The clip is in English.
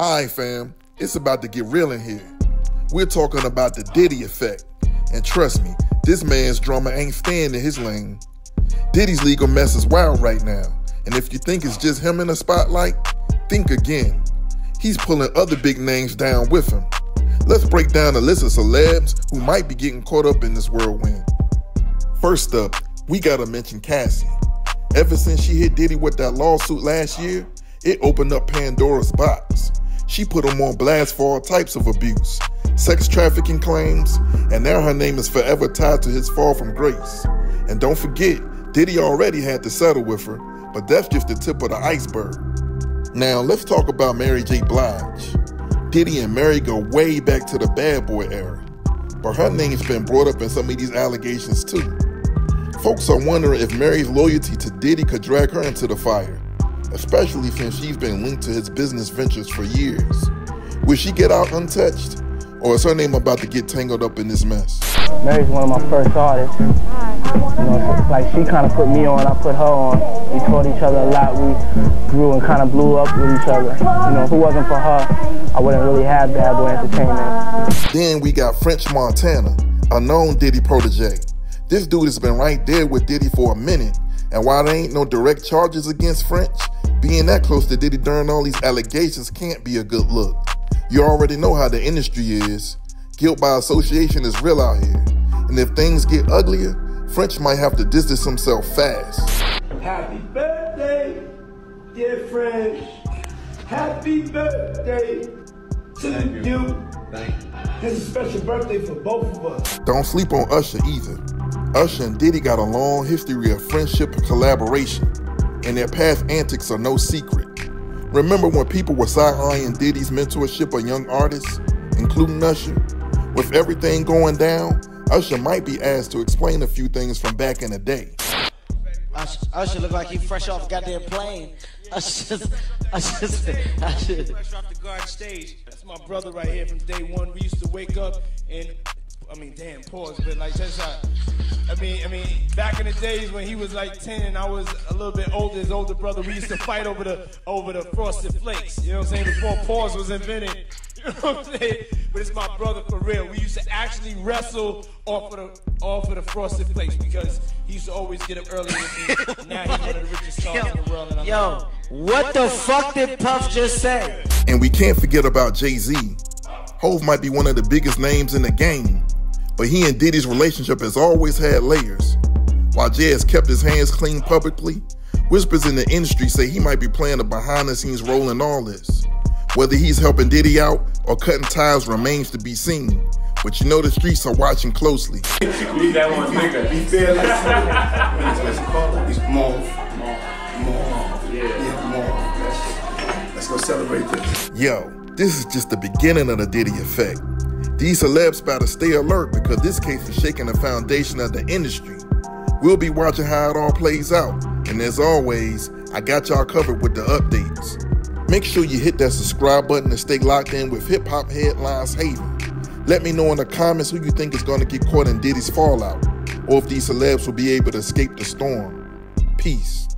Alright fam, it's about to get real in here. We're talking about the Diddy effect. And trust me, this man's drama ain't staying in his lane. Diddy's legal mess is wild right now. And if you think it's just him in the spotlight, think again. He's pulling other big names down with him. Let's break down a list of celebs who might be getting caught up in this whirlwind. First up, we gotta mention Cassie. Ever since she hit Diddy with that lawsuit last year, it opened up Pandora's box. She put him on blast for all types of abuse, sex trafficking claims, and now her name is forever tied to his fall from grace. And don't forget, Diddy already had to settle with her, but that's just the tip of the iceberg. Now let's talk about Mary J. Blige. Diddy and Mary go way back to the bad boy era, but her name's been brought up in some of these allegations too. Folks are wondering if Mary's loyalty to Diddy could drag her into the fire, especially since she's been linked to his business ventures for years. Will she get out untouched, or is her name about to get tangled up in this mess? Mary's one of my first artists. You know, like she kind of put me on, I put her on. We taught each other a lot. We grew and kind of blew up with each other. You know, if it wasn't for her, I wouldn't really have Bad Boy Entertainment. Then we got French Montana, a known Diddy protege. This dude has been right there with Diddy for a minute. And while there ain't no direct charges against French, being that close to Diddy during all these allegations can't be a good look. You already know how the industry is. Guilt by association is real out here. And if things get uglier, French might have to distance himself fast. Happy birthday, dear French. Happy birthday to you. This is a special birthday for both of us. Don't sleep on Usher either. Usher and Diddy got a long history of friendship and collaboration, and their past antics are no secret. Remember when people were side-eyeing Diddy's mentorship of young artists, including Usher? With everything going down, Usher might be asked to explain a few things from back in the day. Usher look like he fresh off a goddamn plane. Usher. Fresh off the garden stage. That's my brother right here from day one. We used to wake up and, I mean, damn, pause, but like that's how. I mean, back in the days when he was like 10 and I was a little bit older, his older brother, we used to fight over the Frosted Flakes, you know what I'm saying, before pause was invented, you know what I'm saying? But it's my brother for real. We used to actually wrestle off of the Frosted Flakes because he used to always get up early with me. Now he's one of the richest stars in the world. And I'm like, what the fuck did Puff just say? And we can't forget about Jay-Z. Hov might be one of the biggest names in the game, but he and Diddy's relationship has always had layers. While Jay has kept his hands clean publicly, whispers in the industry say he might be playing a behind-the-scenes role in all this. Whether he's helping Diddy out or cutting ties remains to be seen, but you know the streets are watching closely. Be that one nigga. Be fearless. It's more. Yeah, more. Let's go celebrate this. Yo, this is just the beginning of the Diddy effect. These celebs better stay alert because this case is shaking the foundation of the industry. We'll be watching how it all plays out. And as always, I got y'all covered with the updates. Make sure you hit that subscribe button to stay locked in with Hip-Hop Headlines Haven. Let me know in the comments who you think is going to get caught in Diddy's fallout, or if these celebs will be able to escape the storm. Peace.